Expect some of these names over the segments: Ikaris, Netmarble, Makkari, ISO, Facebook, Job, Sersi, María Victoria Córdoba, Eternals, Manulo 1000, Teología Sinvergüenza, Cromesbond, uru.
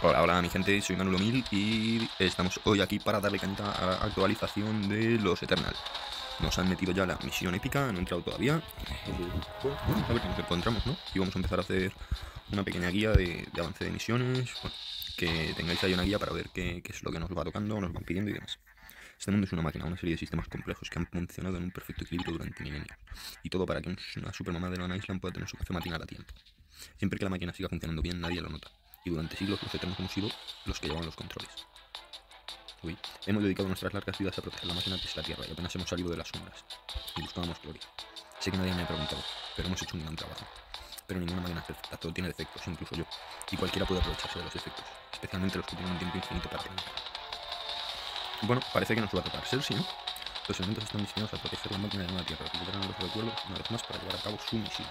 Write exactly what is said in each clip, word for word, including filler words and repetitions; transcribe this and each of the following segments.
Hola, hola mi gente, soy Manulo mil y estamos hoy aquí para darle cuenta a la actualización de los Eternals. Nos han metido ya la misión épica, no he entrado todavía. A ver qué nos encontramos, ¿no? Y vamos a empezar a hacer una pequeña guía de, de avance de misiones. Bueno, que tengáis ahí una guía para ver qué, qué es lo que nos va tocando, nos van pidiendo y demás. Este mundo es una máquina, una serie de sistemas complejos que han funcionado en un perfecto equilibrio durante milenios. Y todo para que una supermamá de Long Island pueda tener su café matinal a tiempo. Siempre que la máquina siga funcionando bien, nadie lo nota. Y durante siglos los Eternos hemos sido los que llevaban los controles. Uy, hemos dedicado nuestras largas vidas a proteger la máquina que es la Tierra y apenas hemos salido de las sombras. Y buscábamos gloria. Sé que nadie me ha preguntado, pero hemos hecho un gran trabajo. Pero ninguna máquina es perfecta, todo tiene defectos, incluso yo. Y cualquiera puede aprovecharse de los defectos, especialmente los que tienen un tiempo infinito para aprender. Bueno, parece que nos va a tocar Sersi, ¿no? Los elementos están diseñados a proteger la máquina de la Tierra, recuperan los recuerdos una vez más para llevar a cabo su misión.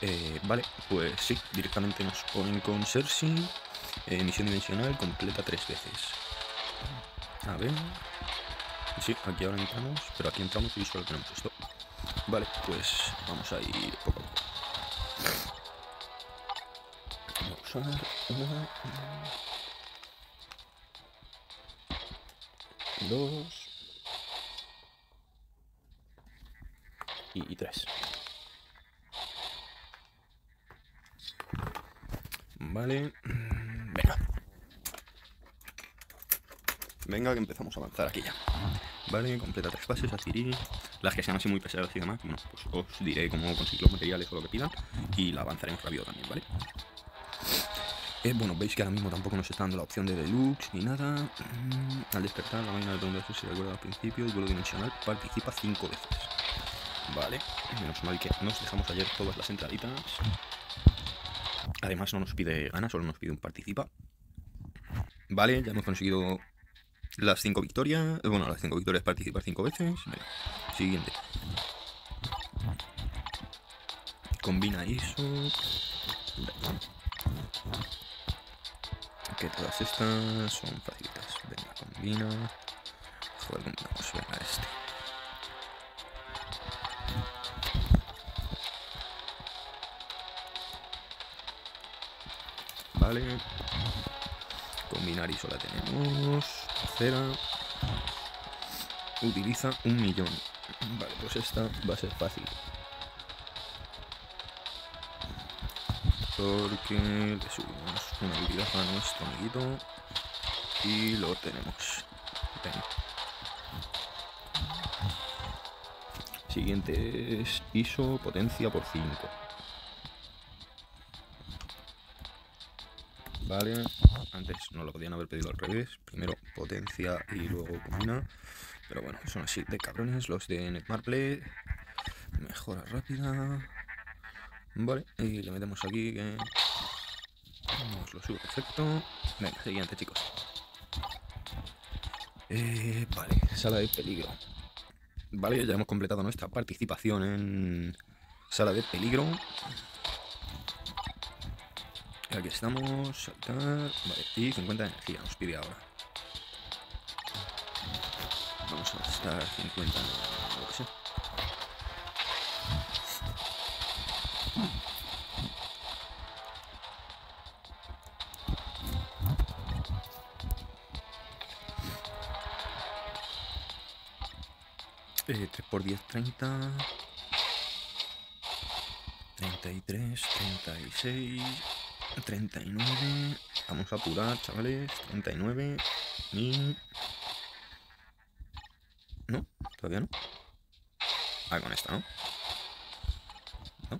Eh, vale, pues sí, directamente nos ponen con Sersi, eh, misión dimensional completa tres veces. A ver... Sí, aquí ahora entramos, pero aquí entramos y solo tenemos esto. Vale, pues vamos a ir poco a poco. Vamos a ver, una, dos y, y tres. Vale, venga. Venga, que empezamos a avanzar aquí ya. Vale, completa tres fases, adquirir las que sean así muy pesadas y demás. Bueno, pues os diré cómo conseguir los materiales o lo que pidan y la avanzaremos rápido también, ¿vale? Eh, bueno, veis que ahora mismo tampoco nos está dando la opción de deluxe ni nada. Mm, al despertar, la máquina de preguntas se recuerda al principio. El duelo dimensional participa cinco veces. Vale, menos mal que nos dejamos ayer todas las entraditas. Además no nos pide ganas, solo nos pide un participa. Vale, ya hemos conseguido las cinco victorias. Bueno, las cinco victorias participar cinco veces. Venga, siguiente. Combina eso. Venga. Que todas estas son facilitas. Venga, combina. Joder, combinamos. Venga, este. Vale. Combinar ISO la tenemos. Tercera. Utiliza un millón. Vale, pues esta va a ser fácil. Porque le subimos una habilidad a nuestro amiguito y lo tenemos. Venga. Siguiente es ISO potencia por cinco. Vale, antes no lo podían haber pedido al revés, primero potencia y luego combina, pero bueno, son así de cabrones los de Netmarble. Mejora rápida. Vale, y le metemos aquí que nos lo sube perfecto. Venga, siguiente chicos. Eh, vale, sala de peligro. Vale, ya hemos completado nuestra participación en sala de peligro. Aquí estamos, saltar. Vale, y cincuenta de energía nos pide ahora. Vamos a gastar cincuenta, lo que sea. Eh, tres por diez, treinta, treinta y tres, treinta y seis, treinta y nueve, vamos a apurar, chavales, treinta y nueve y... ¿No? ¿Todavía no? Ah, con esta, ¿no? ¿No?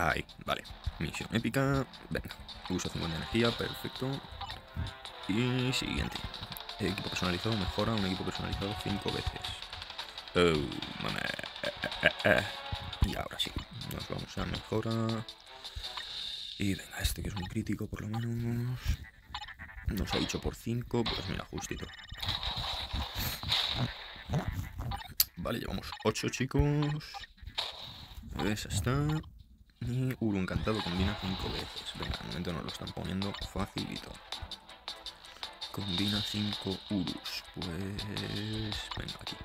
Ahí, vale. Misión épica, venga, uso cincuenta de energía, perfecto. Y siguiente. Equipo personalizado, mejora un equipo personalizado cinco veces. Oh, mame. Eh, eh, eh. Y ahora sí, nos vamos a mejorar. Y venga, este que es un crítico por lo menos. Nos ha dicho por cinco, pues mira, justito. Vale, llevamos ocho chicos. Esa está. Y Uru encantado combina cinco veces. Venga, de momento nos lo están poniendo facilito. combina cinco urus. Pues... venga, aquí.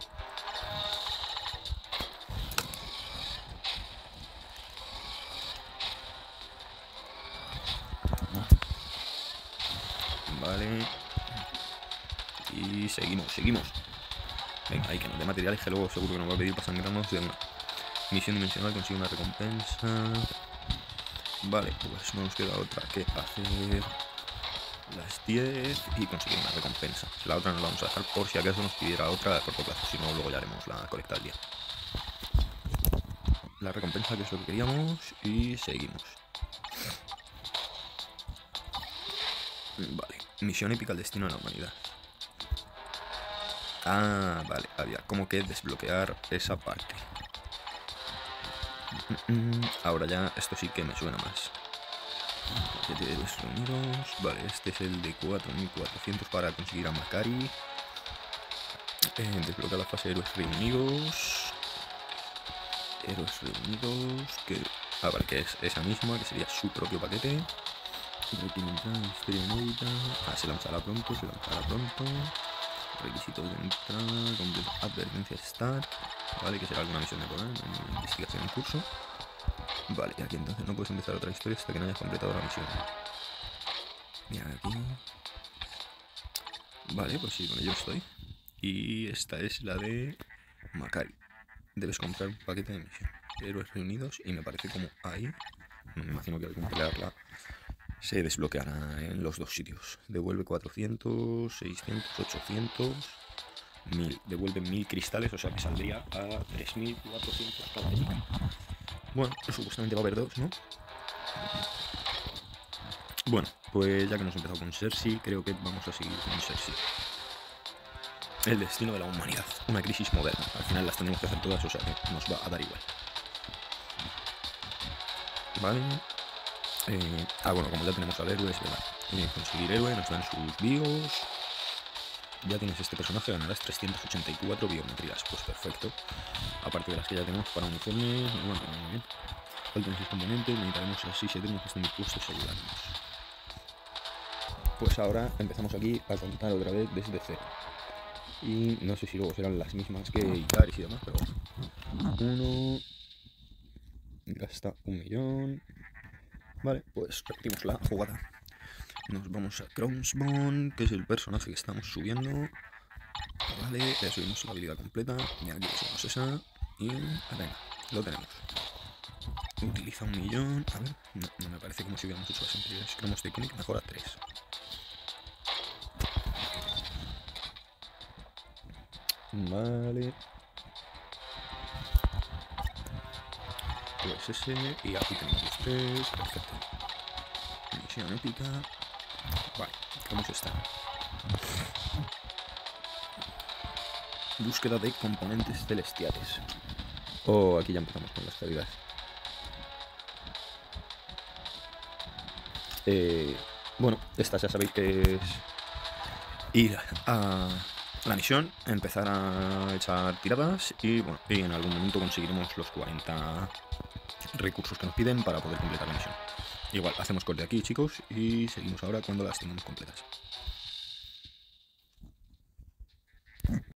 Vale. Y seguimos, seguimos. Venga, hay que nos dé materiales que luego seguro que nos va a pedir para sangrarnos de una. Misión dimensional, consigue una recompensa. Vale, pues no nos queda otra que hacer las diez y conseguir una recompensa. La otra nos la vamos a dejar por si acaso nos pidiera otra a corto plazo, si no luego ya haremos la colecta del día. La recompensa, que es lo que queríamos, y seguimos. Vale, misión épica al destino de la humanidad. Ah, vale, había como que desbloquear esa parte. Ahora ya esto sí que me suena más. Vale, este es el de cuatro mil cuatrocientos para conseguir a Makkari. Eh, desbloquear la fase de héroes reunidos. Héroes reunidos. Que, ah, vale, que es esa misma, que sería su propio paquete. Historia inédita. Ah, se lanzará pronto, se lanzará pronto. Requisitos de entrada, completa advertencia start. Vale, que será alguna misión de poder, investigación en curso. Vale, aquí entonces no puedes empezar otra historia hasta que no hayas completado la misión. Mira aquí. Vale, pues sí, con ello estoy. Y esta es la de Makkari. Debes comprar un paquete de misión. Héroes reunidos y me parece como ahí. Me imagino que al completarla se desbloqueará en los dos sitios. Devuelve cuatrocientos, seiscientos, ochocientos, mil. Devuelve mil cristales, o sea que saldría a tres mil cuatrocientos cada día. Bueno, supuestamente va a haber dos, ¿no? Bueno, pues ya que hemos empezado con Sersi, creo que vamos a seguir con Sersi. El destino de la humanidad. Una crisis moderna. Al final las tenemos que hacer todas, o sea que nos va a dar igual. Vale. Eh, ah, bueno, como ya tenemos al héroe, es verdad. Eh, conseguir héroe, nos dan sus bios. Ya tienes este personaje, ganarás trescientas ochenta y cuatro biometrías. Pues perfecto. Aparte de las que ya tenemos para uniformes, bueno, muy bien. Faltan seis componentes, necesitaremos así si tenemos que estar dispuestos a ayudarnos. Pues ahora empezamos aquí a contar otra vez desde cero. Y no sé si luego serán las mismas que Ikaris y demás, pero bueno. Uno. Gasta un millón. Vale, pues repetimos la jugada. Nos vamos a Cromesbond, que es el personaje que estamos subiendo. Vale, le subimos la habilidad completa. Mira, aquí le subimos esa. Y venga, lo tenemos. Utiliza un millón. A ver, no, no me parece como si hubiéramos hecho las anteriores. Cromos de Iconic mejora tres. Vale. Pues ese, y aquí tenemos los tres, perfecto. Misión épica. Vale, ¿cómo se está? Búsqueda de componentes celestiales. Oh, aquí ya empezamos con las calidades. Eh, bueno, esta ya sabéis que es ir a la misión, empezar a echar tiradas y, bueno, y en algún momento conseguiremos los cuarenta... recursos que nos piden para poder completar la misión. Igual, hacemos corte aquí, chicos, y seguimos ahora cuando las tengamos completas.